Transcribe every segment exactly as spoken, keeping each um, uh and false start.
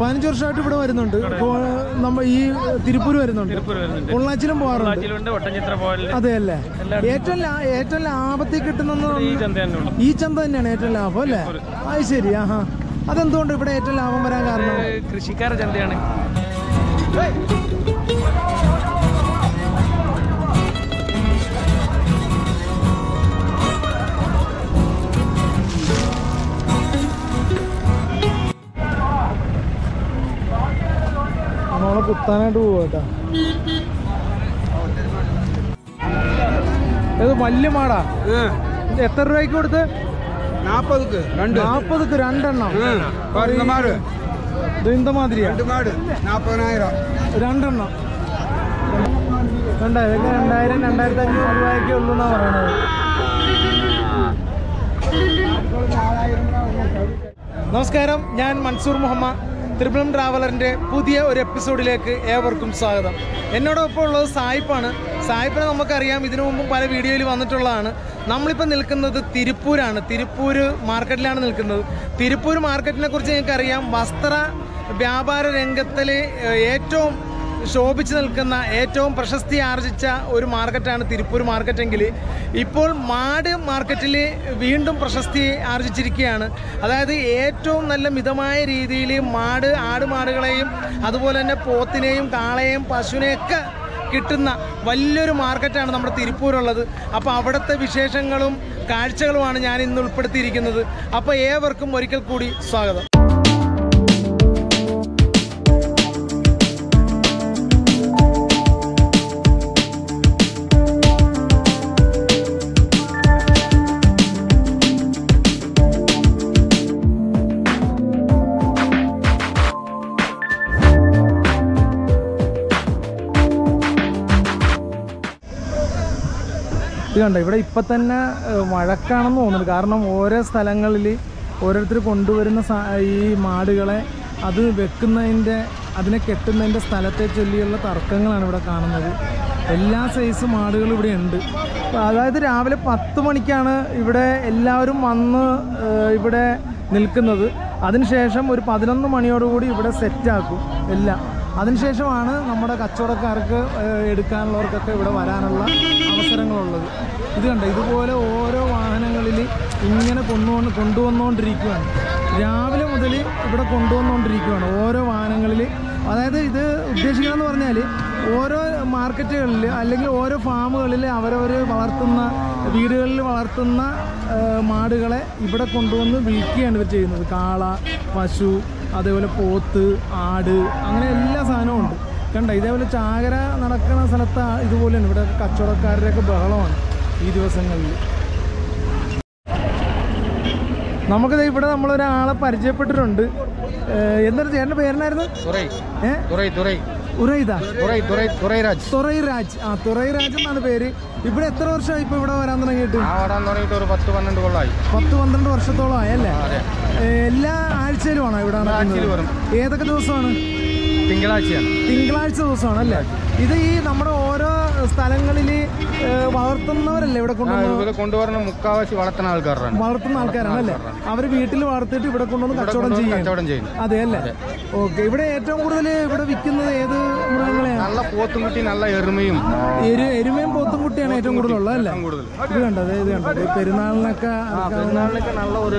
പതിനഞ്ച് വർഷമായിട്ട് ഇവിടെ വരുന്നുണ്ട്. നമ്മൾ ഈ തിരുപ്പൂർ വരുന്നുണ്ട്, പൊള്ളാച്ചിലും പോകാറുണ്ട്. അതെ അല്ലേ? ഏറ്റവും ഏറ്റവും ലാഭത്തിൽ കിട്ടുന്ന ഈ ചന്ത തന്നെയാണ് ഏറ്റവും ലാഭം അല്ലേ? അത് ശരി. ആഹാ, അതെന്തുകൊണ്ട് ഇവിടെ ഏറ്റവും ലാഭം വരാൻ കാരണം? കൃഷിക്കാരെ ചന്തയാണ്. നമ്മളെ കുത്താനായിട്ട് പോവാട്ടാ. ഇത് വലിയ മാടാ. എത്ര രൂപയ്ക്ക് കൊടുത്ത്? നാപ്പതുക്ക് രണ്ട്. നാപ്പതുക്ക് രണ്ടെണ്ണം. இந்த மாதிரியா? രണ്ടെണ്ണം രണ്ടായിരം രണ്ടായിരം രണ്ടായിരത്തി അഞ്ഞൂറ് രൂപയൊക്കെ ഉള്ളൂ എന്നാ പറയണത്. നമസ്കാരം, ഞാൻ മൻസൂർ മുഹമ്മ. ത്രിബ്ലം ട്രാവലറിൻ്റെ പുതിയ ഒരു എപ്പിസോഡിലേക്ക് ഏവർക്കും സ്വാഗതം. എന്നോടൊപ്പം ഉള്ളത് സായിപ്പാണ്. സായിപ്പിനെ നമുക്കറിയാം, ഇതിനു മുമ്പും പല വീഡിയോയിൽ വന്നിട്ടുള്ളതാണ്. നമ്മളിപ്പോൾ നിൽക്കുന്നത് തിരുപ്പൂരാണ്. തിരുപ്പൂർ മാർക്കറ്റിലാണ് നിൽക്കുന്നത്. തിരുപ്പൂർ മാർക്കറ്റിനെ കുറിച്ച് ഞങ്ങൾക്കറിയാം. വസ്ത്ര വ്യാപാര രംഗത്തിലെ ഏറ്റവും ശോഭിച്ചു നിൽക്കുന്ന, ഏറ്റവും പ്രശസ്തി ആർജിച്ച ഒരു മാർക്കറ്റാണ് തിരുപ്പൂർ മാർക്കറ്റെങ്കിൽ ഇപ്പോൾ മാട് മാർക്കറ്റിൽ വീണ്ടും പ്രശസ്തി ആർജിച്ചിരിക്കുകയാണ്. അതായത് ഏറ്റവും നല്ല മിതമായ രീതിയിൽ മാട് ആടുമാടുകളെയും അതുപോലെ തന്നെ പോത്തിനെയും കാളയെയും പശുവിനെയൊക്കെ കിട്ടുന്ന വലിയൊരു മാർക്കറ്റാണ് നമ്മുടെ തിരുപ്പൂരുള്ളത്. അപ്പോൾ അവിടുത്തെ വിശേഷങ്ങളും കാഴ്ചകളുമാണ് ഞാൻ ഇന്ന് ഉൾപ്പെടുത്തിയിരിക്കുന്നത്. അപ്പോൾ ഏവർക്കും ഒരിക്കൽ കൂടി സ്വാഗതം. കണ്ട, ഇവിടെ ഇപ്പം തന്നെ വഴക്കാണെന്ന് തോന്നുന്നുണ്ട്. കാരണം ഓരോ സ്ഥലങ്ങളിൽ ഓരോരുത്തർ കൊണ്ടുവരുന്ന ഈ മാടുകളെ അത് വെക്കുന്നതിൻ്റെ, അതിനെ കെട്ടുന്നതിൻ്റെ സ്ഥലത്തെ ചൊല്ലിയുള്ള തർക്കങ്ങളാണ് ഇവിടെ കാണുന്നത്. എല്ലാ സൈസ് മാടുകളും ഇവിടെ ഉണ്ട്. അതായത് രാവിലെ പത്ത് മണിക്കാണ് ഇവിടെ എല്ലാവരും വന്ന് ഇവിടെ നിൽക്കുന്നത്. അതിനുശേഷം ഒരു പതിനൊന്ന് മണിയോടുകൂടി ഇവിടെ സെറ്റാക്കും എല്ലാം. അതിനുശേഷമാണ് നമ്മുടെ കച്ചവടക്കാർക്ക്, എടുക്കാനുള്ളവർക്കൊക്കെ ഇവിടെ വരാനുള്ള അവസരങ്ങളുള്ളത്. ഇത് കണ്ട, ഇതുപോലെ ഓരോ വാഹനങ്ങളിൽ ഇങ്ങനെ കൊണ്ടുവന്ന് കൊണ്ടുവന്നുകൊണ്ടിരിക്കുകയാണ്. രാവിലെ മുതൽ ഇവിടെ കൊണ്ടുവന്നുകൊണ്ടിരിക്കുകയാണ് ഓരോ വാഹനങ്ങളിൽ. അതായത് ഇത് ഉദ്ദേശിക്കുകയെന്ന് പറഞ്ഞാൽ ഓരോ മാർക്കറ്റുകളിൽ അല്ലെങ്കിൽ ഓരോ ഫാമുകളിൽ അവരവർ വളർത്തുന്ന, വീടുകളിൽ വളർത്തുന്ന മാടുകളെ ഇവിടെ കൊണ്ടുവന്ന് വിൽക്കുകയാണ് ഇവർ ചെയ്യുന്നത്. കാള, പശു, അതേപോലെ പോത്ത്, ആട്, അങ്ങനെ എല്ലാ സാധനവും ഉണ്ട്. കണ്ട, ഇതേപോലെ ചാകര നടക്കുന്ന സ്ഥലത്ത് ഇതുപോലെയാണ് ഇവിടെ കച്ചവടക്കാരുടെയൊക്കെ ബഹളമാണ് ഈ ദിവസങ്ങളിൽ. നമുക്കിത് ഇവിടെ നമ്മളൊരാളെ പരിചയപ്പെട്ടിട്ടുണ്ട്. എന്തൊരു ചേട്ടൻ്റെ പേരെന്നായിരുന്നു? തുറൈരാജ്. ആ, തുറൈരാജ് എന്നാണ് പേര്. ഇവിടെ എത്ര വർഷമായി ഇപ്പൊ ഇവിടെ വരാൻ തുടങ്ങിയിട്ട്? പത്ത് പന്ത്രണ്ട് കൊല്ലമായി. പത്ത് പന്ത്രണ്ട് വർഷത്തോളമായി അല്ലേ? എല്ലാ ആഴ്ചയിലും ആണോ ഇവിടെ? ഏതൊക്കെ ദിവസമാണ്? തിങ്കളാഴ്ചയാണ്. തിങ്കളാഴ്ച ദിവസമാണ് അല്ലേ? ഇത് ഈ നമ്മുടെ ഓരോ സ്ഥലങ്ങളിൽ വളർത്തുന്നവരല്ലേ ഇവിടെ കൊണ്ടുവന്ന് കൊണ്ടുവരുന്ന? മുക്കാവാശി വളർത്തുന്ന ആൾക്കാരാണ് വളർത്തുന്ന ആൾക്കാരാണ് അല്ലേ? അവർ വീട്ടിൽ വളർത്തിയിട്ട് ഇവിടെ കൊണ്ടുവന്ന് കച്ചവടം ചെയ്യും. അതെ അല്ലേ? ഓക്കെ. ഇവിടെ ഏറ്റവും കൂടുതൽ ഇവിടെ വിൽക്കുന്നത് ഏത് മൃഗങ്ങളെയാണ്? നല്ല പോത്തുംകുട്ടി, നല്ല എരുമയും. എരുമയും പോത്തും കുട്ടിയാണ് ഏറ്റവും കൂടുതലുള്ളത് അല്ലേ? ഇത് കണ്ടത്, ഇത് കണ്ടത് പെരുന്നാളിനൊക്കെ പെരുന്നാളിനൊക്കെ നല്ല ഒരു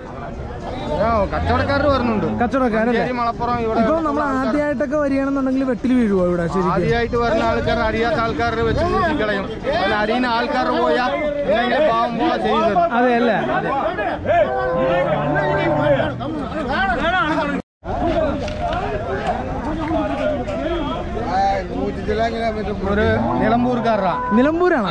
കച്ചവടക്കാർ വരുന്നുണ്ട്. കച്ചവടക്കാരല്ലേ? മലപ്പുറം ഇവിടെ. ഇപ്പൊ നമ്മൾ ആദ്യമായിട്ടൊക്കെ വരികയാണെന്നുണ്ടെങ്കിൽ വെട്ടിൽ വീഴുവോ ഇവിടെ? ആദ്യമായിട്ട് വരുന്ന ആൾക്കാർ അറിയാത്ത ആൾക്കാരുടെ വെച്ച് കളയും. അറിയുന്ന ആൾക്കാർ പോയാൽ ചെയ്യുന്നത്. അതെ അല്ലേ? ഒരു നിലമ്പൂർക്കാരാ. നിലമ്പൂരാണ്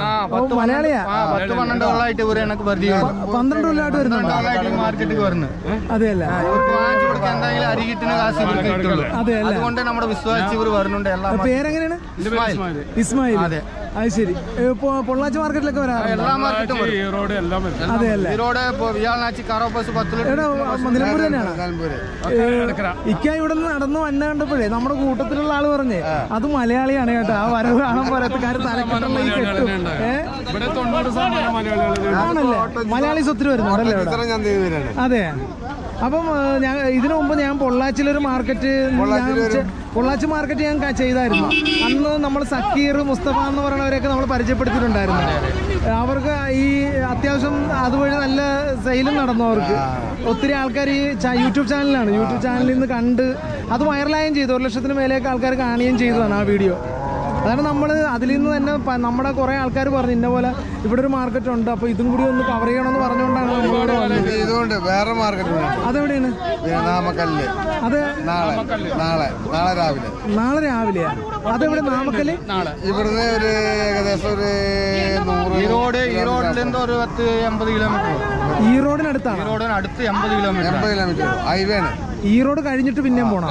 മലയാളിയാ? പത്ത് പന്ത്രണ്ട് കൊല്ലമായിട്ട് ഇവര് എനിക്ക് പരിചയമുണ്ട്. പന്ത്രണ്ട് കൊല്ലമായിട്ട് വരുന്നുണ്ട് മാർക്കറ്റിൽ വരുന്നത്. അതെയല്ലേ? വാങ്ങിച്ചു കൊടുക്കാൻ എന്തെങ്കിലും അരി കിട്ടുന്ന കാശ് കിട്ടുള്ളൂ. അതുകൊണ്ട് നമ്മുടെ വിശ്വാസിച്ച് ഇവർ വരുന്നുണ്ട്. പേരെങ്ങനെയാണ്? ഇസ്മായിൽ. ഇസ്മായിൽ. അതെ. I see. Pollachi market like that. All market. Road, all market. That road. Pollachi Karoppas Pathul. That Nilambur is Nilambur. Ikka you don't know. I don't know. I don't know. That is Malayaali. That Malayaali. That Malayaali. Our e Athyasum Adwala Sailan or Utri Alkari YouTube channel and YouTube channel in the country. Adu airline Jid or Lashatam Melek Alkarani and Jid on our video. That number Adilino and Namada Korea Alkar were in Navala. If it market on top, you can put on the cover on the Varanda. You don't wear a market. Other than Namakali. Other Nala Nala Nala Nala Avila. Other than Namakali? Nala. You were there. Erode, erode, then or at the Ambadilam. Erode at the Erode at the Ambadilam. I went. Erode carried to Vinamona.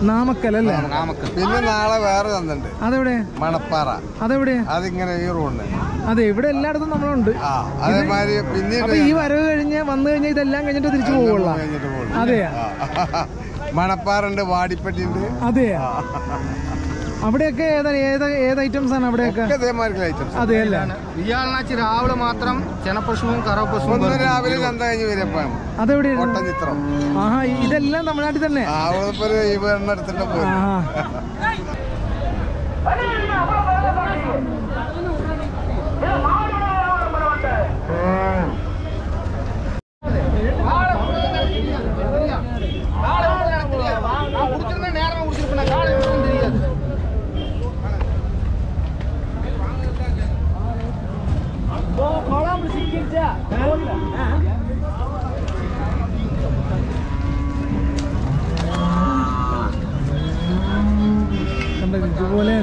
Namakal, Namakal. Then Nala, than other day, Manapara. Other day, I think Erode. Are they very lad on the round? You are in one day the language into the two. Are there Manapara and the Wadi Petit? Are there? Abdeka, the items and Abdeka, they mark items. Adela, Yanachira, Matram, Chenaposum, Karaposum, and the Univerpam. Other day, what is it? Ah, you didn't learn the Manatan. I will not tell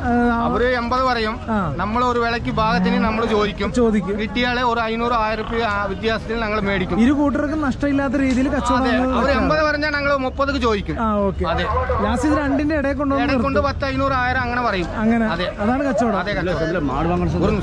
our Ambavarium, number or Veliki Bagatin, number Jorikum, Ritia or I know I R P with the Aston Anglo Medical. You go to Nastila, the Ridicatsu, okay. Last is Randin, I couldn't know what I know. I am going to Angana, Angana, Angana, Angana,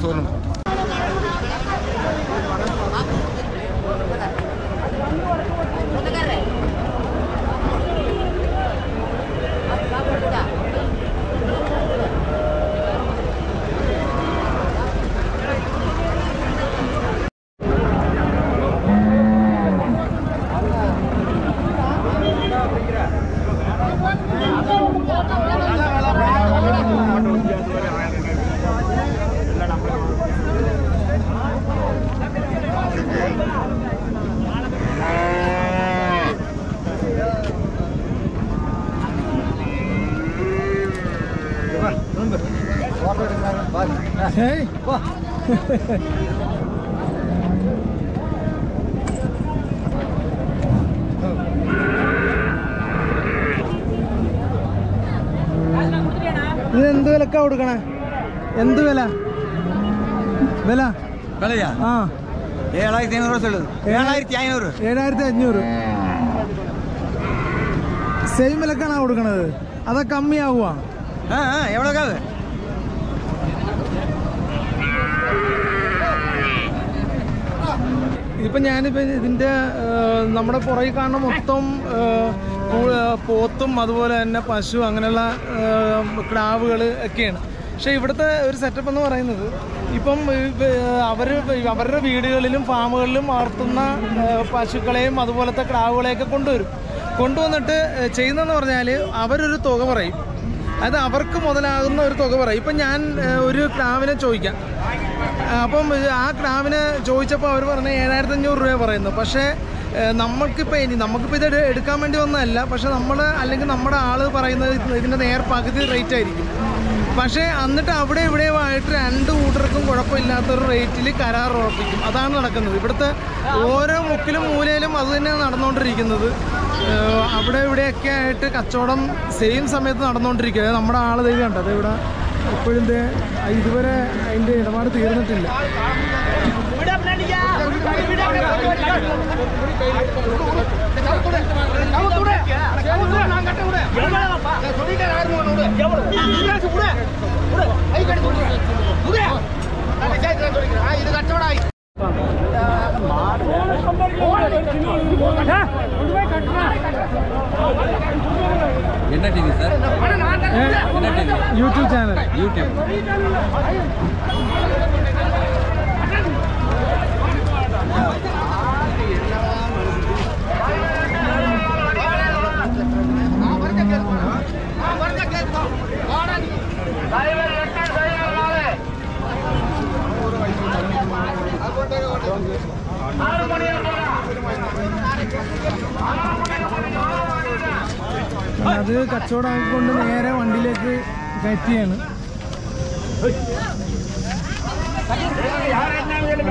hey, what? Endu velakka odukana endu vela vela velaya ah seven thousand five hundred sollu seven thousand five hundred seven thousand five hundred same velakana odukanadu adha kammi aagua ah ah evlaka adu ഇപ്പോ ഞാൻ ഇതിന്റെ നമ്മുടെ പുറകെ കാണുന്ന മൊത്തം പോത്തും അതുപോലെ തന്നെ പശു അങ്ങനെയുള്ള ക്രാവുകൾ ഒക്കെയാണ്. പക്ഷേ ഇവിടുത്തെ ഒരു സെറ്റപ്പ് എന്ന് പറയുന്നത് ഇപ്പം അവർ അവരുടെ വീടുകളിലും ഫാമുകളിലും വളർത്തുന്ന പശുക്കളെയും അതുപോലത്തെ ക്രാവുകളെയൊക്കെ കൊണ്ടുവരും. കൊണ്ടുവന്നിട്ട് ചെയ്യുന്നതെന്ന് പറഞ്ഞാൽ അവർ ഒരു തുക പറയും. അത് അവർക്ക് മുതലാകുന്ന ഒരു തുക പറയും. ഇപ്പോ ഞാൻ ഒരു ക്രാവിനെ ചോദിക്കാം. അപ്പം ആ ക്രാവിനെ ചോദിച്ചപ്പോൾ അവർ പറഞ്ഞു seven thousand five hundred രൂപ പറയുന്നു. പക്ഷേ നമുക്കിപ്പോൾ ഇനി നമുക്കിപ്പോൾ ഇത് എടുക്കാൻ വേണ്ടി ഒന്നല്ല. പക്ഷേ നമ്മൾ അല്ലെങ്കിൽ നമ്മുടെ ആള് പറയുന്നത് ഇതിൻ്റെ നേർ പകുതി റേറ്റ് ആയിരിക്കും. പക്ഷേ എന്നിട്ട് അവിടെ ഇവിടെയുമായിട്ട് രണ്ട് കൂട്ടർക്കും കുഴപ്പമില്ലാത്തൊരു റേറ്റിൽ കരാർ ഉറപ്പിക്കും. അതാണ് നടക്കുന്നത്. ഇവിടുത്തെ ഓരോ മുക്കിലും മൂലയിലും അത് തന്നെയാണ് നടന്നുകൊണ്ടിരിക്കുന്നത്. അവിടെ ഇവിടെയൊക്കെ ആയിട്ട് കച്ചവടം സെയിം സമയത്ത് നടന്നുകൊണ്ടിരിക്കുക. നമ്മുടെ ആൾ ദൈവമുണ്ട്. അത് ഇവിടെ ഇപ്പോഴും ഇതുവരെ അതിൻ്റെ ഇടപാട് തീർന്നിട്ടില്ല. என்ன டிவி சார்? என்ன டிவி? YouTube channel. யூடியூப். അത് കച്ചവടം ആക്കിക്കൊണ്ട് നേരെ വണ്ടിയിലേക്ക് കയറ്റിയാണ്.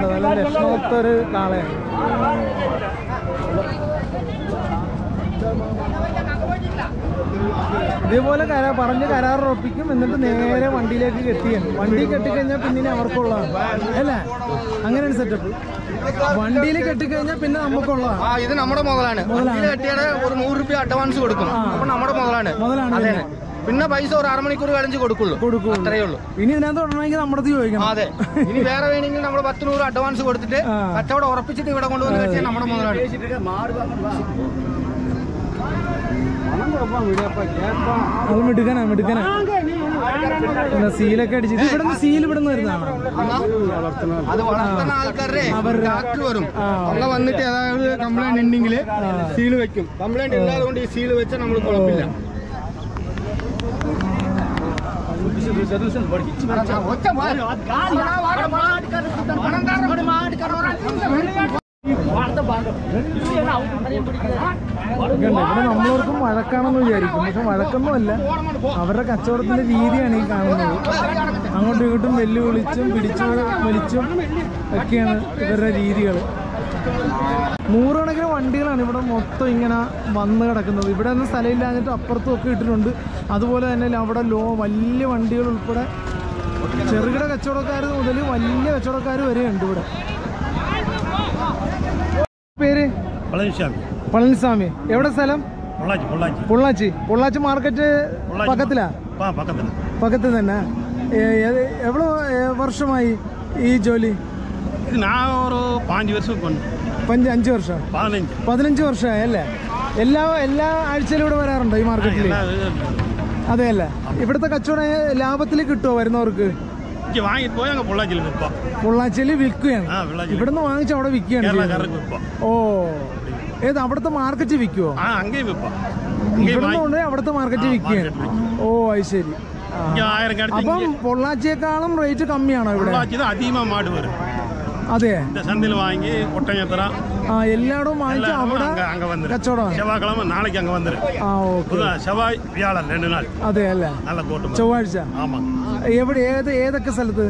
നല്ല ലക്ഷണമൊത്തൊരു കാളയാണ്. ഇതേപോലെ കരാ പറഞ്ഞ് കരാറുറപ്പിക്കും, എന്നിട്ട് നേരെ വണ്ടിയിലേക്ക് കെട്ടിയാണ്. വണ്ടി കെട്ടിക്കഴിഞ്ഞാൽ പിന്നെ അവർക്കുള്ളതാണ് അല്ലേ? അങ്ങനെയാണ് സെറ്റപ്പ്. വണ്ടിയിൽ കെട്ടിക്കഴിഞ്ഞാൽ പിന്നെ നമുക്കുള്ളതാണ്. ഇത് നമ്മുടെ മുതലാണ്. വണ്ടിയിൽ കെട്ടിയാൽ ഒരു നൂറ് രൂപ അഡ്വാൻസ് കൊടുക്കും. അപ്പൊ നമ്മുടെ മുതലാണ് മുതലാണ് പിന്നെ പൈസ ഒരു അരമണിക്കൂർ കഴിഞ്ഞ് കൊടുക്കുള്ളൂ കൊടുക്കുള്ളൂ അത്രയേ ഉള്ളൂ. ഇനി ഇതിനകത്ത് തുടങ്ങണമെങ്കിൽ നമ്മുടെ ചോദിക്കണം. അതെ, ഇനി വേറെ വേണമെങ്കിൽ നമ്മൾ പത്ത് നൂറ് അഡ്വാൻസ് കൊടുത്തിട്ട് കച്ചവടം ഉറപ്പിച്ചിട്ട് ഇവിടെ കൊണ്ടുവന്ന് കെട്ടിയാൽ നമ്മുടെ മുതലാണ്. മിടുക്കനാ മിടുക്കനാ സീലൊക്കെ അടിച്ചിട്ട് ഇവിടുന്ന് സീൽ ഇവിടുന്ന് വരുന്നതാണ്. അത് വളർത്തുന്ന ആൾക്കാരുടെ ഡാക്ടർ വരും. അവിടെ വന്നിട്ട് ഏതായാലും കംപ്ലൈന്റ് ഉണ്ടെങ്കിൽ സീല് വെക്കും. കംപ്ലൈന്റ് ഇല്ലാതെ കൊണ്ട് ഈ സീല് വെച്ചാൽ നമ്മൾ കുഴപ്പമില്ല. ഇവിടെ നമ്മളോർക്കും വഴക്കാണെന്ന് വിചാരിക്കും, പക്ഷെ വഴക്കൊന്നുമല്ല. അവരുടെ കച്ചവടത്തിന്റെ രീതിയാണ് ഈ കാണുന്നത്. അങ്ങോട്ടും ഇങ്ങോട്ടും വെല്ലുവിളിച്ചും പിടിച്ചും വലിച്ചും ഒക്കെയാണ് ഇവരുടെ രീതികൾ. നൂറുകണക്കിന് വണ്ടികളാണ് ഇവിടെ മൊത്തം ഇങ്ങനെ വന്ന് കിടക്കുന്നത്. ഇവിടെ ഒന്നും സ്ഥലമില്ലാഞ്ഞിട്ട് അപ്പുറത്തും ഒക്കെ ഇട്ടിട്ടുണ്ട്. അതുപോലെ തന്നെ അവിടെ ലോ വലിയ വണ്ടികൾ ഉൾപ്പെടെ ചെറുകിട കച്ചവടക്കാർ മുതൽ വലിയ കച്ചവടക്കാർ വരെയുണ്ട് ഇവിടെ. പേര് പളനിസ്വാമി. എവിടെ സ്ഥലം? പൊള്ളാച്ചി. പൊള്ളാച്ചി മാർക്കറ്റ് പക്കത്തിലാ? പക്കത്ത് തന്നെ. എവിടെ വർഷമായി ഈ ജോലി? അഞ്ചു വർഷം. പതിനഞ്ച് വർഷമായി അല്ലേ? എല്ലാ എല്ലാ ആഴ്ചയിലും ഇവിടെ വരാറുണ്ടോ ഈ മാർക്കറ്റിൽ? അതെ അല്ലേ? ഇവിടുത്തെ കച്ചവടം ലാഭത്തിൽ കിട്ടുമോ വരുന്നവർക്ക്? പൊള്ളാച്ചിയിൽ വിൽക്കുകയാണ്. ഇവിടുന്ന് വാങ്ങിച്ച് അവിടെ വിൽക്കുകയാണ്. ഓ, ഏത് അവിടുത്തെ മാർക്കറ്റ് വിൽക്കുവോ? ഇവിടുന്ന് കൊണ്ട് അവിടുത്തെ മാർക്കറ്റ് വിൽക്കുകയാണ്. ഓ, അത് ശരി. അപ്പം പൊള്ളാച്ചിയേക്കാളും റേറ്റ് കമ്മിയാണോ ഇവിടെ? അതെ, ചന്തയിൽ വാങ്ങി ഒട്ടഞ്ഞത്ര ആ എല്ലായിടവും വാങ്ങിച്ച് അവിടെ കച്ചവടം. നാളേക്ക് അങ്ങ് വന്നിരും. ചെവ്വാഴ് വ്യാഴം രണ്ടു നാൾ. അതെ അല്ലേ? നല്ല കോട്ടം. ചൊവ്വാഴ്ച എവിടെ? ഏത് ഏതൊക്കെ സ്ഥലത്ത്?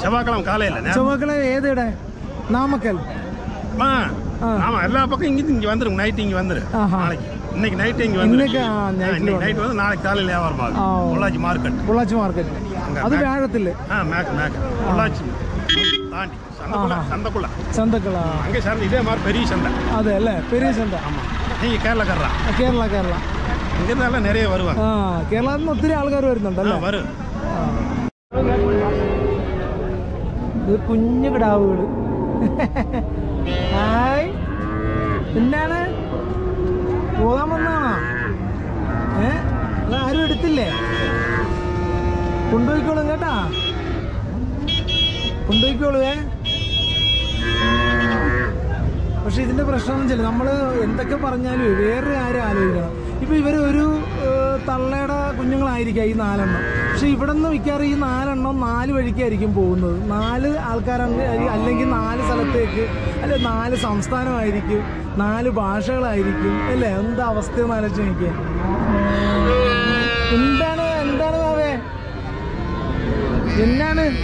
ചെവ്വാക്കളം കാലയില്ല. ചെവ്വാക്കള ഏതെവിടെ? നാമക്കൽ. ആ ஆமா, எல்லா பக்கம் இங்க இங்க வந்துரும். நைட் இங்க வந்துரும். நாளைக்கு இன்னைக்கு நைட் இங்க வந்துரும். இன்னைக்கு நைட் வந்து நாளைக்கு காலையில வியாபாரம் ஆகும். பொள்ளாச்சி மார்க்கெட். பொள்ளாச்சி மார்க்கெட் அது வேளத்துல. ஆ, மேக் மேக் பொள்ளாச்சி தாண்டி சந்தக்குள்ள. சந்தக்குள்ள சந்தக்குள்ள அங்க சார் இதே மாதிரி பெரிய சந்தை. அது இல்ல பெரிய சந்தை. ஆமா, நீங்க கேரளா கேரளா கேரளா கேரளா இங்க நல்லா நிறைய வருவாங்க. ஆ, கேரளால இருந்து நிறைய ஆட்கள் வருதுண்டல்ல? ஆ, வரும். இது കുഞ്ഞു കിടാവുകൾ. ഹായ്, എന്താണ് പോകാൻ വന്നാണോ? ഏ, അത് ആരും എടുത്തില്ലേ? കൊണ്ടുപോയിക്കോളും കേട്ടാ, കൊണ്ടുപോയിക്കോളുവേ. പക്ഷെ ഇതിന്റെ പ്രശ്നം എന്ന് വെച്ചാൽ നമ്മള് എന്തൊക്കെ പറഞ്ഞാലും വേറൊരു കാര്യം ആലോചിക്കണം. ഇപ്പൊ ഇവര് ഒരു തള്ളയുടെ കുഞ്ഞുങ്ങളായിരിക്കാം ഈ നാലെണ്ണം. പക്ഷെ ഇവിടെ നിന്ന് മിക്കാറ് ഈ നാലെണ്ണം നാല് വഴിക്കായിരിക്കും പോകുന്നത്. നാല് ആൾക്കാരാണ്, അല്ലെങ്കിൽ നാല് സ്ഥലത്തേക്ക്, അല്ലെ നാല് സംസ്ഥാനമായിരിക്കും, നാല് ഭാഷകളായിരിക്കും അല്ലേ? എന്താ അവസ്ഥയെന്ന് ആലോചിച്ച് നോക്കിയാൽ. എന്താണ് എന്താണ് ബാബേ This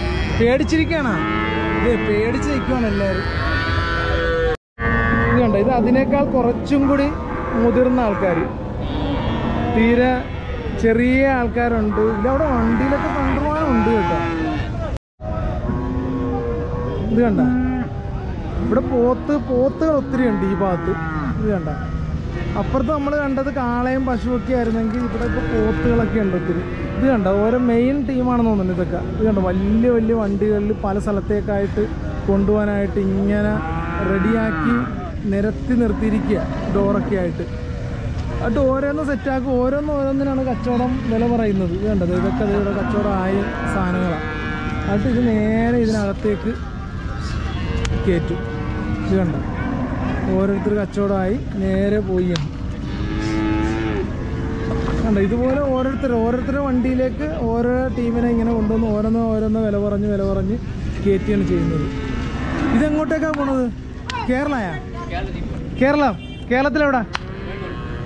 Upper the Mother under the Kala and Pashuki and give it up to the under main team on the Nitaka. We live until Palasalatekai, Konduana, Tingana, Radiaki, Neratin or Tirikia, Dorakiate. A door and the Setago or another Kachoram, whenever I know the under the Kachora, Sanara. I think an air is another take Kate. Over the Kachora, near a boy. And either over the order through one D lake or a team and an Undon or an or an Velavarani, Katie and Jamie. Isn't what I got one of Kerala? Kerala, Kerala, Kerala,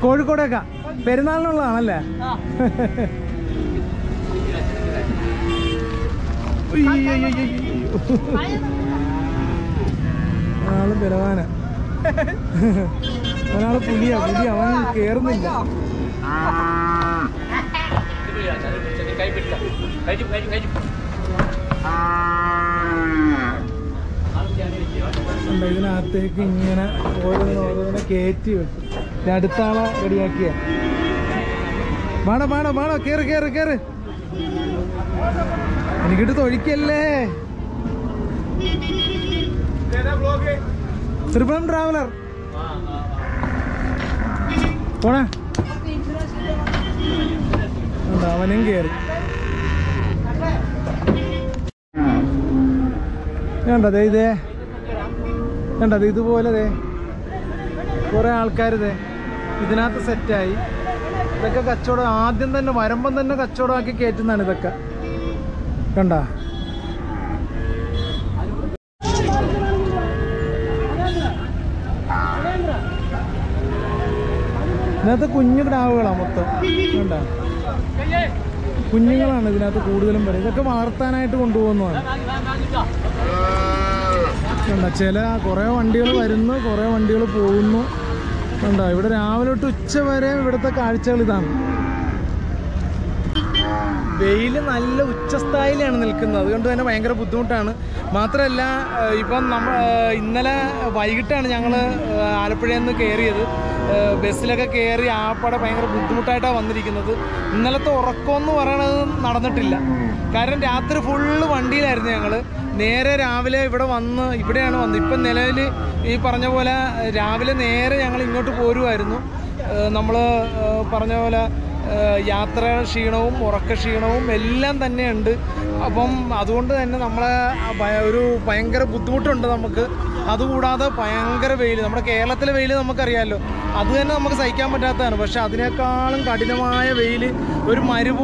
Kodaka, Perinal. One out of India, India, one care. I'm taking an order of Katie. That is all. Manapara, Manapara, care, care, care. And you get to Orikele. Triblum Traveller. What? I am in here. What are they there? What are they doing? What are they? What are they doing? What are they doing? What are they doing? What are they doing? What are they That's a Kunyuk Davalamata. Kunyukan is another good number. That's a Martha and I don't do one. And the Chela, Korea and Dilo, I don't know, Korea and Dilo Puno. And I would have to Chavare with the Karchalidan. Bail and I love just Thailand and Elkana. We don't have anger Pututan. Matrella, Ipan Inala, Vaigitan, Yangla, Alperen, the carrier. Besselaka carry up at a bank of Bututata on the Rikanatu, Nalato Rakono, not on the Tilla. Current after full one deal at the angle, nearer Avila, Ipadan, Ipan Nele, Iparnavola, Ravila, near Yangle, go to Poru, I don't know, Namla, Parnavola, Yatra, Shino, Moraka Shino, Melan, the Nend, Abom Adunda, and Namla, Bayaru, Panger, Bututun, Aduda, Panger Vale, Namaka, Vale, Namaka. That's why we have to do this. We have to do this. We have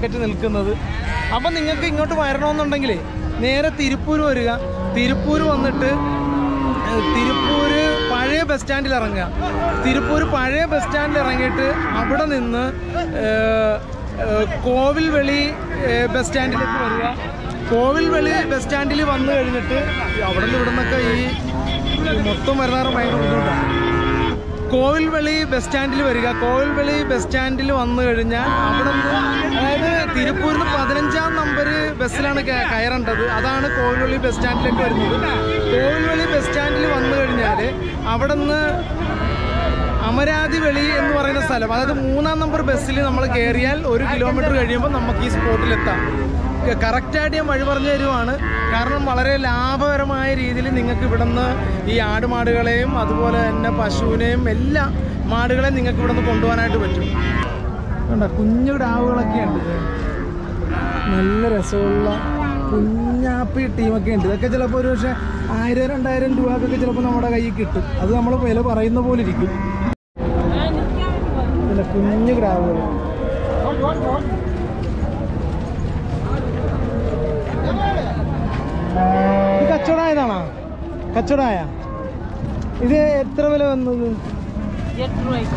to do this. We have to do this. We have to do this. We have to do this. We have to do KOVIL VAZHI bus stand il vannu kennittu avadallu ivannakke ee mottham varanaru bayangara KOVIL VAZHI bus stand il variga KOVIL VAZHI bus stand il vannu kennal avadannu adayathu Tirupur nu fifteen number bus ilana kayarandathu adana KOVIL VAZHI bus stand ilekku varunnu KOVIL VAZHI bus stand il vannu kennal avadannu Amaradhi Veli ennu parayna sthalam adayathu three number bus il nammal keriyal one kilometer kazhiyumbol namakku ee spot il etta Corrected him, whatever they want. Karnam Malare, Lava, my reading in the Kipudana, the Ad Mardigalem, Adwala, and Pashune, Mella, Mardigal and the Konduana to it. And a Kunyud hour again. Mella Sola, Kunyapi team again. The Kajalapurusha, I didn't and I didn't do a Kajalapanamakit. Azamala Pelapa are in the political. And a Kunyud hour. Kachoraya, Kachoraya. Is it a travel? Yet, right.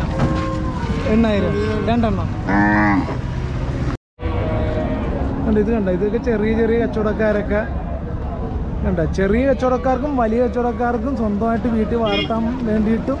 And I don't know. കണ്ട ഇത് കണ്ട ഇതൊക്കെ ചെറിയ ചെറിയ കച്ചവടക്കാരൊക്കെ കണ്ട ചെറിയ കച്ചവടക്കാർക്കും വലിയ കച്ചവടക്കാർക്കും സ്വന്തമായിട്ട് വീട്ടിൽ വളർത്താൻ വേണ്ടിയിട്ടും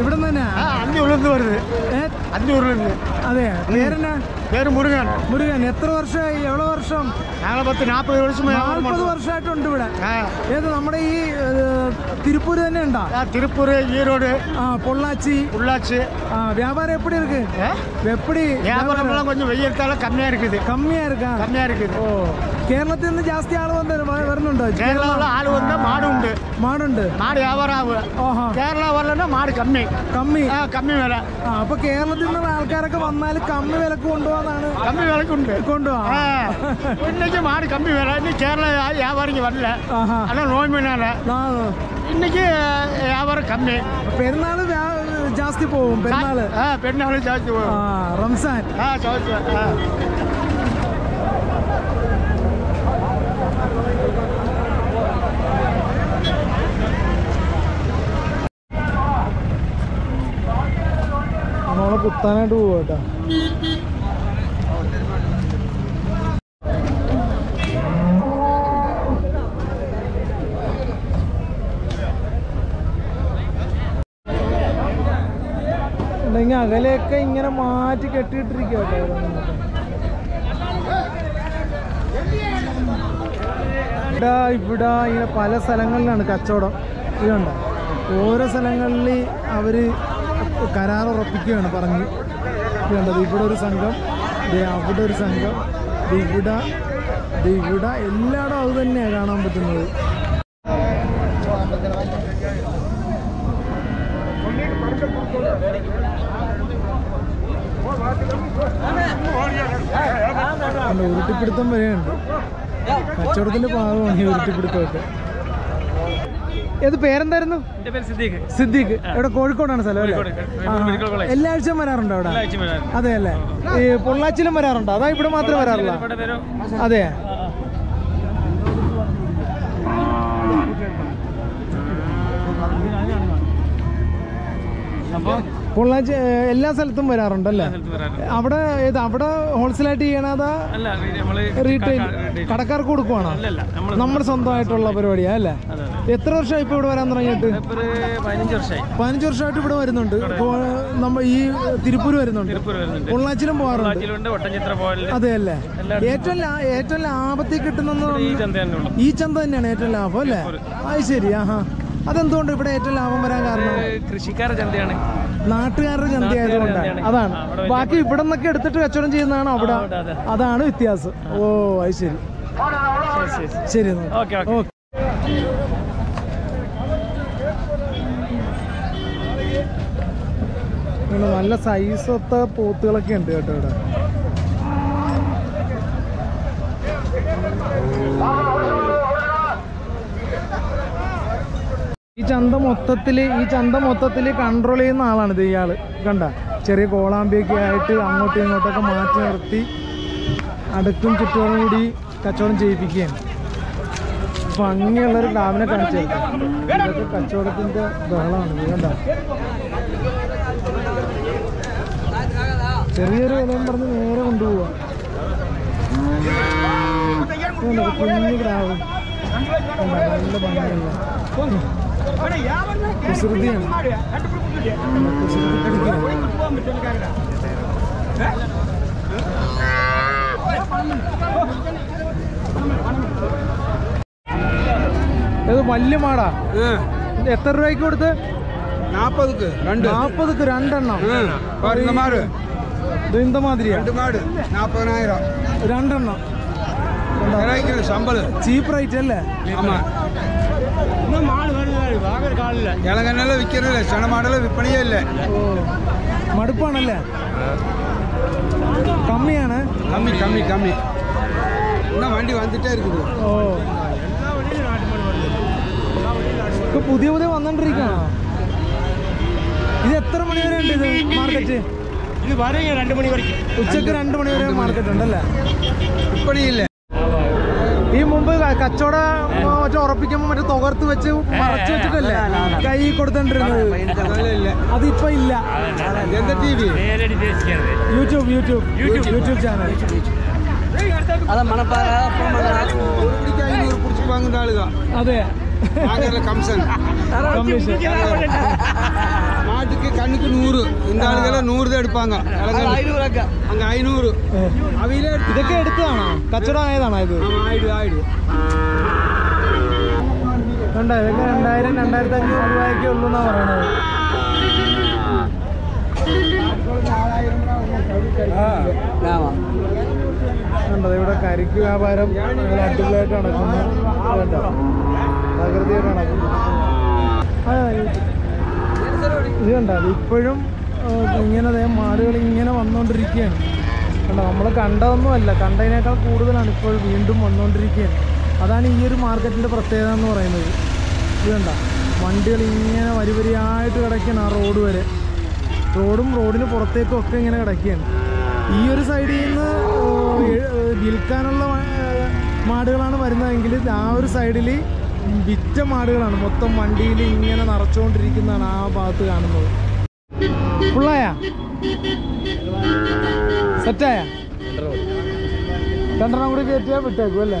ഇവിടെ തന്നെ അഞ്ഞൂറിൽ വരുന്നത് അഞ്ഞൂറിൽ അതെ പേരെന്നാ പേര് മുരുകൻ മുരുകൻ എത്ര വർഷമായി എവിടെ വർഷം ഞങ്ങളെ പത്ത് നാൽപ്പത് വർഷം നാൽപ്പത് വർഷമായിട്ടുണ്ട് ഇവിടെ ഏത് നമ്മുടെ ഈ തിരുപ്പൂർ തന്നെ ഉണ്ടോ തിരുപ്പൂർ ഈരോട് ആ പൊള്ളാച്ചി പൊള്ളാച്ചി ആ വ്യാപാരം എപ്പടി ഇருக்கு എപ്പടി വ്യാപാരം കൊഞ്ചം വെയ്യത്താല കമ്മിയാ இருக்குது കമ്മിയാ இருக்கா കമ്മിയാ இருக்குது ഓ കേരളത്തിൽ നിന്ന് ജാസ്തി ആള് വരുന്നുണ്ടോ കേരളത്തിൽ ആള് വന്ന മാടുണ്ട് മാടുണ്ട് മാട് വ്യാപാരാവ് ഓഹോ കേരള വരണ മാട് കമ്മി കമ്മി ആ കമ്മി വില ആ അപ്പൊ കേരളത്തിൽ നിന്ന് ആൾക്കാരൊക്കെ വന്നാൽ കമ്മി വിലക്ക് കൊണ്ടുപോകാനാണ് കമ്മി വിലക്കുണ്ട് കൊണ്ടുപോകാം മാട് കമ്മി വില ഇനി കേരള വ്യാപാരിക്ക് വരില്ല അല്ല നോമിനാണ് ഇന്നേക്ക് വ്യാപാരം കമ്മി പെരുന്നാള് ജാസ്തി പോകും പെരുന്നാള് ആ പെരുന്നാള് ജാസ്തി പോകും ആ റംസാൻ ആ ജാസ്തി ആ നമ്മളെ കുത്താനായിട്ട് പോവാട്ടോ അല്ലെങ്കിൽ അകലെയൊക്കെ ഇങ്ങനെ മാറ്റി കെട്ടിയിട്ടിരിക്കുക ഇവിടെ ഇവിടെ ഇങ്ങനെ പല സ്ഥലങ്ങളിലാണ് കച്ചവടം ഇതുണ്ട് ഓരോ സ്ഥലങ്ങളിൽ അവർ കരാറുറപ്പിക്കുകയാണ് പറഞ്ഞ് ഇതുണ്ടത് ഇവിടെ ഒരു സംഘം അവിടെ ഒരു സംഘം ഇവിടെ ഇവിടെ എല്ലായിടും അത് തന്നെയാണ് കാണാൻ പറ്റുന്നത് ഉരുട്ടിപ്പിടുത്തം വരെയുണ്ട് കച്ചവടത്തിന്റെ ഭാഗമാണ് ഈ ഉരുട്ടിപ്പിടുത്തമൊക്കെ ഏത് പേരെന്തായിരുന്നു സിദ്ദീഖ് ഇവിടെ കോഴിക്കോടാണ് സ്ഥലം അല്ലേ എല്ലാ ആഴ്ചയും വരാറുണ്ടോ അവിടെ അതെ അല്ലേ ഈ പൊള്ളാച്ചിലും വരാറുണ്ടോ അതാ ഇവിടെ മാത്രമേ വരാറുള്ളൂ അതെ പൊള്ളാച്ചി എല്ലാ സ്ഥലത്തും വരാറുണ്ടല്ലേ അവിടെ ഏത് അവിടെ ഹോൾസെയിലായിട്ട് ചെയ്യണ അതാ റീറ്റെയിൽ കടക്കാർക്ക് കൊടുക്കുവാണോ നമ്മുടെ സ്വന്തമായിട്ടുള്ള പരിപാടിയാ അല്ലേ എത്ര വർഷമായി ഇപ്പൊ ഇവിടെ വരാൻ തുടങ്ങിയിട്ട് പതിനഞ്ച് വർഷമായിട്ട് ഇവിടെ വരുന്നുണ്ട് നമ്മ ഈ തിരുപ്പൂർ വരുന്നുണ്ട് പൊള്ളാച്ചിലും പോകാറുണ്ട് അതെ അല്ലേ ഏറ്റവും ഏറ്റവും ലാഭത്തിൽ കിട്ടുന്ന ഈ ചന്ത തന്നെയാണ് ഏറ്റവും ലാഭം അല്ലേ അത് ശരി ആഹാ അതെന്തുകൊണ്ട് ഇവിടെ ഏറ്റവും ലാഭം വരാൻ കാരണം കൃഷിക്കാരുടെ ചന്തയാണ് നാട്ടുകാരുടെ ചന്തയായതുകൊണ്ടാണ് അതാണ് ബാക്കി ഇവിടെ നിന്നൊക്കെ എടുത്തിട്ട് കച്ചവടം ചെയ്യുന്നതാണ് അവിടെ അതാണ് വ്യത്യാസം ഓ അത് ശരി ശരി ഓക്കെ നല്ല സൈസത്തെ പോത്തുകളൊക്കെ ഉണ്ട് കേട്ടോ ഇവിടെ ഈ ചന്ത മൊത്തത്തില് ഈ ചന്ത മൊത്തത്തില് കൺട്രോൾ ചെയ്യുന്ന ആളാണിത് ഇയാള് കണ്ട ചെറിയ കോളാമ്പിയൊക്കെ ആയിട്ട് അങ്ങോട്ടും ഇങ്ങോട്ടൊക്കെ മാറ്റി നിർത്തി അടുക്കും ചുറ്റോടും കൂടി കച്ചവടം ചെയ്യിപ്പിക്കുകയാണ് ഭംഗിയുള്ളൊരു ഡാമിനെ കാണിച്ചു ഇതൊക്കെ കച്ചവടത്തിന്റെ ബഹളമാണിത് കണ്ട ചെറിയൊരു വിലയും പറഞ്ഞ് നേരെ കൊണ്ടുപോവാ കുഞ്ഞു പ്രാവും നല്ല ഭംഗിയുള്ള ഇത് വലിയ മാടാ എത്ര രൂപയ്ക്ക് കൊടുത്ത് നാപ്പതുക്ക് രണ്ട് നാപ്പതുക്ക് രണ്ടെണ്ണം ഇത് മാതിരിയാ നാപ്പതിനായിരം രണ്ടെണ്ണം ചീപ്പ് റേറ്റ് അല്ലേ ഇളങ്ങനല്ല വിൽക്കുന്നില്ല ക്ഷണമാടല്ല വിൽപ്പണിയേ ഇല്ല മടുപ്പാണല്ലേ കമ്മിയാണ് കമ്മി കമ്മി കമ്മി എന്നാ വണ്ടി വന്നിട്ടേ ഇരിക്കുന്നു ഓ പുതിയ പുതിയ വന്നോണ്ടിരിക്കുകയാണ്. ഇത് എത്ര മണിവരെ ഉണ്ട് ഇത് മാർക്കറ്റ്? ഇത് വരെയാണ് രണ്ട് മണി വരെ, ഉച്ചക്ക് രണ്ട് മണി വരെ മാർക്കറ്റ് ഉണ്ടല്ലേ? ഇപ്പഴിയില്ലേ ഈ മുമ്പ് കച്ചവട മറ്റേ ഉറപ്പിക്കുമ്പോൾ മറ്റേ തുകർത്ത് വെച്ച് മറച്ചു വെച്ചിട്ടല്ലേ കൈ കൊടുത്തോണ്ടിരുന്നത്? അതിപ്പോ ഇല്ല. എന്താ T V? YouTube YouTube YouTube channel. അതാ മണപ്പാറ വാങ്ങുന്ന ആളുക. അതെ, மாட்டுக்கு கண்ணுக்கு நூறு, இந்த ஆளுக்கெல்லாம் நூறு தான் எடுப்பாங்க. அங்க ஐநூறு அவையில இதுக்கே எடுத்தானா? கச்சோடம் ஆயதானா? இது ஆயிடு ஆயிடு ரெண்டாயிரம் ரெண்டாயிரம் ரெண்டாயிரத்தி அஞ்சூறு രൂപയൊക്കെ ഉള്ളൂന്നാ പറയണത്. കണ്ടത് ഇവിടെ കരിക്ക് വ്യാപാരം അടിപൊളിയായിട്ട് നടക്കുന്നത്. ഇത് കണ്ടോ, ഇപ്പോഴും ഇങ്ങനെ മാളുകൾ ഇങ്ങനെ വന്നുകൊണ്ടിരിക്കുകയാണ്. കണ്ടോ, നമ്മൾ കണ്ടതൊന്നുമല്ല, കണ്ടതിനേക്കാൾ കൂടുതലാണ് ഇപ്പോൾ വീണ്ടും വന്നുകൊണ്ടിരിക്കുകയാണ്. അതാണ് ഈ ഒരു മാർക്കറ്റിൻ്റെ പ്രത്യേകത എന്ന് പറയുന്നത്. ഇത് കണ്ടോ, വണ്ടികൾ ഇങ്ങനെ വരി വരിയായിട്ട് കിടക്കുകയാണ്. ആ റോഡ് വരെ, റോഡും റോഡിന് പുറത്തേക്കും ഒക്കെ ഇങ്ങനെ കിടക്കുകയാണ്. ഈ ഒരു സൈഡിൽ നിന്ന് വിൽക്കാനുള്ള മാടുകളാണ് വരുന്നതെങ്കിൽ ആ ഒരു സൈഡിൽ വിറ്റ മാടുകളാണ് മൊത്തം വണ്ടിയിൽ ഇങ്ങനെ നിറച്ചുകൊണ്ടിരിക്കുന്നതാണ് ആ ഭാഗത്ത് കാണുന്നത്. ഫുള്ളായ സെറ്റായ രണ്ടെണ്ണം കൂടി കയറ്റിയാൽ വിട്ടേക്കും അല്ലേ?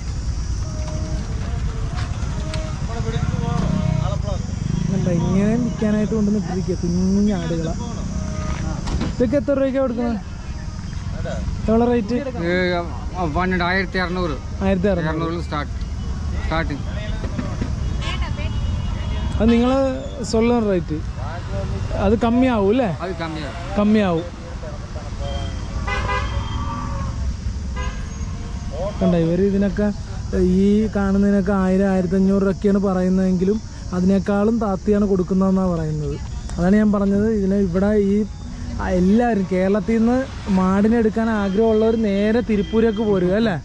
ഇങ്ങനെ വിൽക്കാനായിട്ട് കൊണ്ട് നിൽക്കുക കുഞ്ഞാടുകളാണ്. ഇതൊക്കെ എത്ര രൂപയ്ക്കാണ് കൊടുക്കുന്നത്? എത്ര റേറ്റ്? പന്ത്രണ്ട് ആയിരത്തി അറുന്നൂറ് ആയിരത്തി അറുന്നൂറ് സ്റ്റാർട്ടിങ്. അത് നിങ്ങൾ സൊല്ലുന്ന റേറ്റ് അത് കമ്മിയാവും അല്ലേ? കമ്മിയാവും. കണ്ട ഇവർ ഇതിനൊക്കെ ഈ കാണുന്നതിനൊക്കെ ആയിരം ആയിരത്തി അഞ്ഞൂറ് രൂപയൊക്കെയാണ് പറയുന്നതെങ്കിലും അതിനേക്കാളും താത്തിയാണ് കൊടുക്കുന്നതെന്നാണ് പറയുന്നത്. അതാണ് ഞാൻ പറഞ്ഞത്. ഇതിന് ഇവിടെ ഈ എല്ലാവരും കേരളത്തിൽ നിന്ന് മാടിനെടുക്കാൻ ആഗ്രഹമുള്ളവർ നേരെ തിരുപ്പൂരേക്ക് പോരുക അല്ലേ?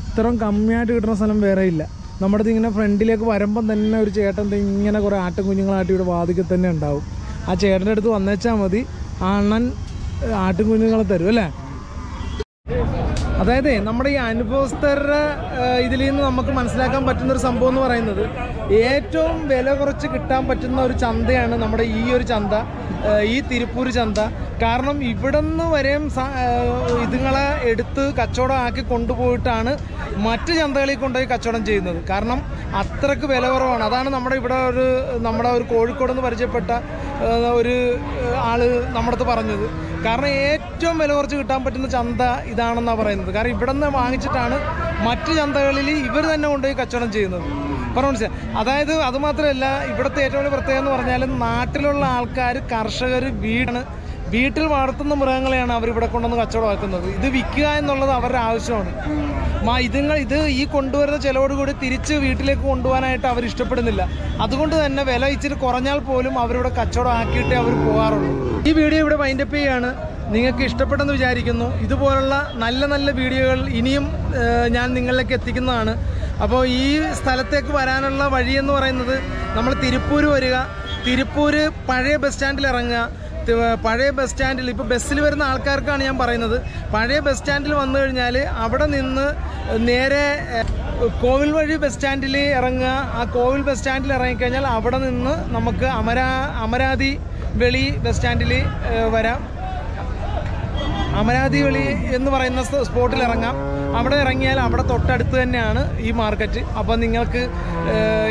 ഇത്രയും കമ്മിയായിട്ട് കിട്ടുന്ന സ്ഥലം വേറെ ഇല്ല. നമ്മുടെ അടുത്ത് ഇങ്ങനെ ഫ്രണ്ടിലേക്ക് വരുമ്പം തന്നെ ഒരു ചേട്ടൻ ഇങ്ങനെ കുറേ ആട്ടും കുഞ്ഞുങ്ങളായിട്ട് ഇവിടെ വാതിക്കൽ തന്നെ ഉണ്ടാവും. ആ ചേട്ടൻ്റെ അടുത്ത് വന്നേച്ചാൽ മതി, ആ അണ്ണൻ ആട്ടും കുഞ്ഞുങ്ങളെ തരും അല്ലേ? അതായത് നമ്മുടെ ഈ അനുഭവസ്ഥരുടെ ഇതിൽ നിന്ന് നമുക്ക് മനസ്സിലാക്കാൻ പറ്റുന്നൊരു സംഭവം എന്ന് പറയുന്നത് ഏറ്റവും വില കുറച്ച് കിട്ടാൻ പറ്റുന്ന ഒരു ചന്തയാണ് നമ്മുടെ ഈ ഒരു ചന്ത, ഈ തിരുപ്പൂർ ചന്ത. കാരണം ഇവിടെ നിന്ന് വരെയും ഇതുങ്ങളെ എടുത്ത് കച്ചവടം ആക്കി കൊണ്ടുപോയിട്ടാണ് മറ്റ് ചന്തകളിൽ കൊണ്ടുപോയി കച്ചവടം ചെയ്യുന്നത്. കാരണം അത്രയ്ക്ക് വില കുറവാണ്. അതാണ് നമ്മുടെ ഇവിടെ ഒരു നമ്മുടെ ഒരു കോഴിക്കോട് നിന്ന് പരിചയപ്പെട്ട ഒരു ആള് നമ്മുടെ അടുത്ത് പറഞ്ഞത്. കാരണം ഏറ്റവും വില കുറച്ച് കിട്ടാൻ പറ്റുന്ന ചന്ത ഇതാണെന്നാണ് പറയുന്നത്. കാരണം ഇവിടെ നിന്ന് വാങ്ങിച്ചിട്ടാണ് മറ്റ് ചന്തകളിൽ ഇവർ തന്നെ കൊണ്ടുപോയി കച്ചവടം ചെയ്യുന്നത്. പറഞ്ഞു മനസ്സിലായി. അതായത് അതുമാത്രമല്ല ഇവിടുത്തെ ഏറ്റവും വലിയ പ്രത്യേകത എന്ന് പറഞ്ഞാൽ നാട്ടിലുള്ള ആൾക്കാർ, കർഷകർ വീടാണ് വീട്ടിൽ വളർത്തുന്ന മൃഗങ്ങളെയാണ് അവരിവിടെ കൊണ്ടുവന്ന് കച്ചവടമാക്കുന്നത്. ഇത് വിൽക്കുക എന്നുള്ളത് അവരുടെ ആവശ്യമാണ്. മാ ഇതുങ്ങൾ ഇത് ഈ കൊണ്ടുവരുന്ന ചിലവോടുകൂടി തിരിച്ച് വീട്ടിലേക്ക് കൊണ്ടുപോകാനായിട്ട് അവർ ഇഷ്ടപ്പെടുന്നില്ല. അതുകൊണ്ട് തന്നെ വില ഇച്ചിരി കുറഞ്ഞാൽ പോലും അവരിവിടെ കച്ചവടം ആക്കിയിട്ടേ അവർ പോകാറുള്ളൂ. ഈ വീഡിയോ ഇവിടെ വൈൻഡപ്പ് ചെയ്യുകയാണ്. നിങ്ങൾക്ക് ഇഷ്ടപ്പെട്ടെന്ന് വിചാരിക്കുന്നു. ഇതുപോലുള്ള നല്ല നല്ല വീഡിയോകൾ ഇനിയും ഞാൻ നിങ്ങളിലേക്ക് എത്തിക്കുന്നതാണ്. അപ്പോൾ ഈ സ്ഥലത്തേക്ക് വരാനുള്ള വഴിയെന്ന് പറയുന്നത് നമ്മൾ തിരുപ്പൂർ വരിക, തിരുപ്പൂർ പഴയ ബസ് സ്റ്റാൻഡിൽ ഇറങ്ങുക. പഴയ ബസ് സ്റ്റാൻഡിൽ ഇപ്പോൾ ബസ്സിൽ വരുന്ന ആൾക്കാർക്കാണ് ഞാൻ പറയുന്നത്, പഴയ ബസ് സ്റ്റാൻഡിൽ വന്നു കഴിഞ്ഞാൽ അവിടെ നിന്ന് നേരെ കോവിൽ വഴി ബസ് സ്റ്റാൻഡിൽ ഇറങ്ങുക. ആ കോവിൽ ബസ് സ്റ്റാൻഡിൽ ഇറങ്ങിക്കഴിഞ്ഞാൽ അവിടെ നിന്ന് നമുക്ക് അമരാ അമരാവതി വെളി ബസ് സ്റ്റാൻഡിൽ വരാം. അമരാവതി വെളി എന്ന് പറയുന്ന സ്പോട്ടിൽ ഇറങ്ങാം. അവിടെ ഇറങ്ങിയാൽ അവിടെ തൊട്ടടുത്ത് തന്നെയാണ് ഈ മാർക്കറ്റ്. അപ്പോൾ നിങ്ങൾക്ക്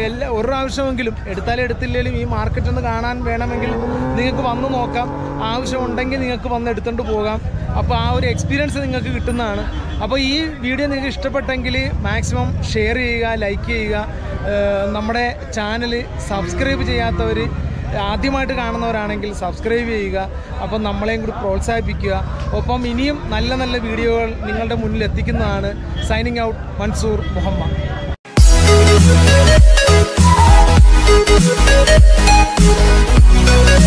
എല്ലാ ഒരു പ്രാവശ്യമെങ്കിലും എടുത്താലും എടുത്തില്ലെങ്കിലും ഈ മാർക്കറ്റ് ഒന്ന് കാണാൻ വേണമെങ്കിൽ നിങ്ങൾക്ക് വന്ന് നോക്കാം. ആവശ്യമുണ്ടെങ്കിൽ നിങ്ങൾക്ക് വന്ന് എടുത്തുകൊണ്ട് പോകാം. അപ്പോൾ ആ ഒരു എക്സ്പീരിയൻസ് നിങ്ങൾക്ക് കിട്ടുന്നതാണ്. അപ്പോൾ ഈ വീഡിയോ നിങ്ങൾക്ക് ഇഷ്ടപ്പെട്ടെങ്കിൽ മാക്സിമം ഷെയർ ചെയ്യുക, ലൈക്ക് ചെയ്യുക. നമ്മുടെ ചാനൽ സബ്സ്ക്രൈബ് ചെയ്യാത്തവർ, ആദ്യമായിട്ട് കാണുന്നവരാണെങ്കിൽ സബ്സ്ക്രൈബ് ചെയ്യുക. അപ്പം നമ്മളെയും കൂടി പ്രോത്സാഹിപ്പിക്കുക. ഒപ്പം ഇനിയും നല്ല നല്ല വീഡിയോകൾ നിങ്ങളുടെ മുന്നിൽ എത്തിക്കുന്നതാണ്. Signing out, Mansoor Muhamma.